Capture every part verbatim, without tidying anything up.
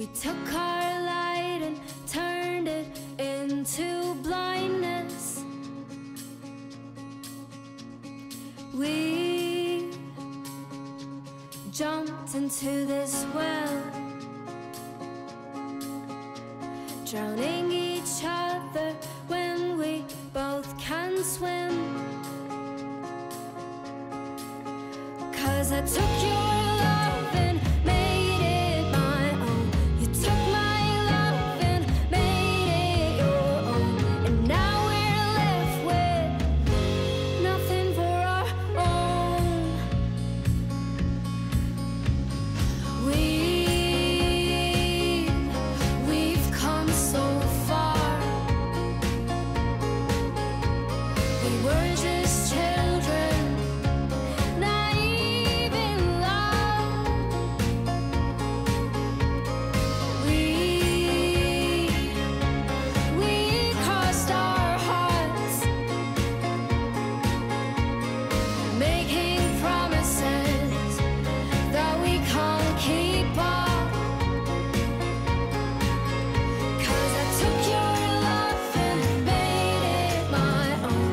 We took our light and turned it into blindness. We jumped into this well, drowning each other when we both can swim. 'Cause I took your love and made it my own. You took my love and made it your own. And now we're left with nothing for our own. We, we've come so far. We were just children, making promises that we can't keep up. 'Cause I took your love and made it my own.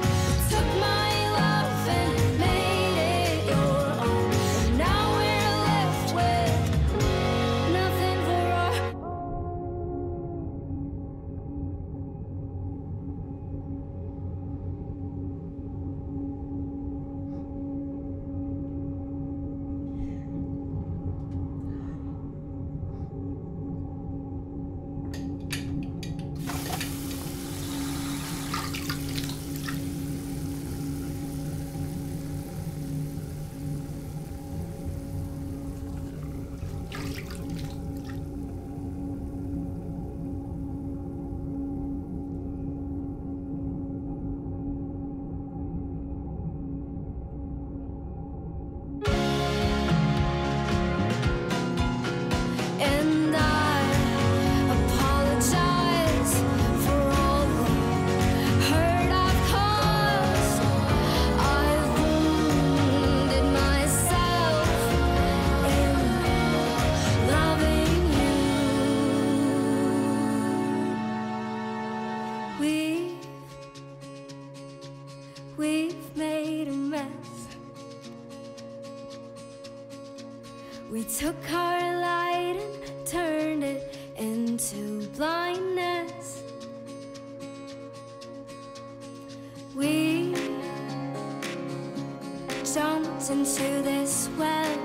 Took my love and made it your own. And now we're left with nothing for our We took our light and turned it into blindness. We jumped into this well,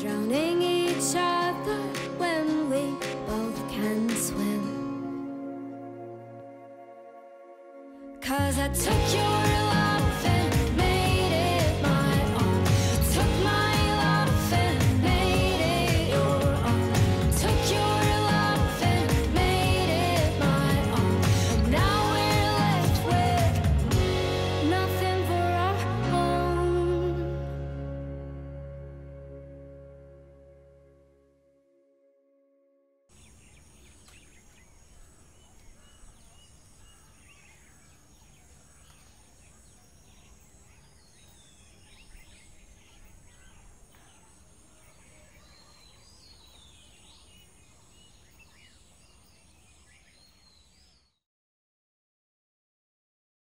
drowning each other when we both can swim. 'Cause I took your light.